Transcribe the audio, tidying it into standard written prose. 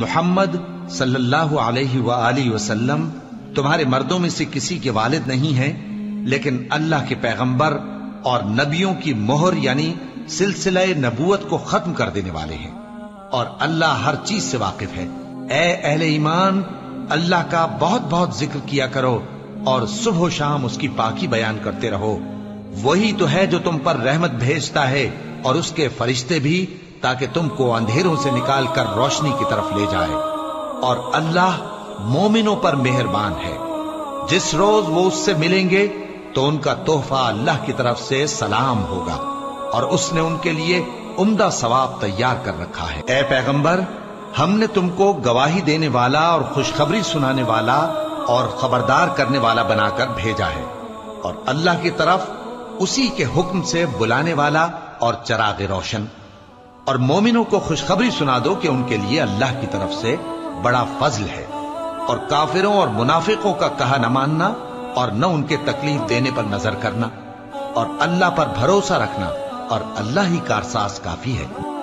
मोहम्मद सल्लल्लाहु अलैहि वाली वसल्लम तुम्हारे मर्दों में से किसी के वालिद नहीं हैं, लेकिन अल्लाह के पैगंबर और नबियों की मोहर यानी सिलसिला नबूवत को खत्म कर देने वाले हैं, और अल्लाह हर चीज से वाकिफ है। ए अहले ईमान, अल्लाह का बहुत बहुत जिक्र किया करो और सुबह शाम उसकी पाकी बयान करते रहो। वही तो है जो तुम पर रहमत भेजता है और उसके फरिश्ते भी, ताकि तुमको अंधेरों से निकाल कर रोशनी की तरफ ले जाए। और अल्लाह मोमिनों पर मेहरबान है। जिस रोज वो उससे मिलेंगे तो उनका तोहफा अल्लाह की तरफ से सलाम होगा, और उसने उनके लिए उम्दा सवाब तैयार कर रखा है। ए पैगंबर, हमने तुमको गवाही देने वाला और खुशखबरी सुनाने वाला और खबरदार करने वाला बनाकर भेजा है, और अल्लाह की तरफ उसी के हुक्म से बुलाने वाला और चराग रोशन। और मोमिनों को खुशखबरी सुना दो कि उनके लिए अल्लाह की तरफ से बड़ा फजल है, और काफिरों और मुनाफिकों का कहा न मानना और न उनके तकलीफ देने पर नजर करना, और अल्लाह पर भरोसा रखना, और अल्लाह ही कारसाज काफी है।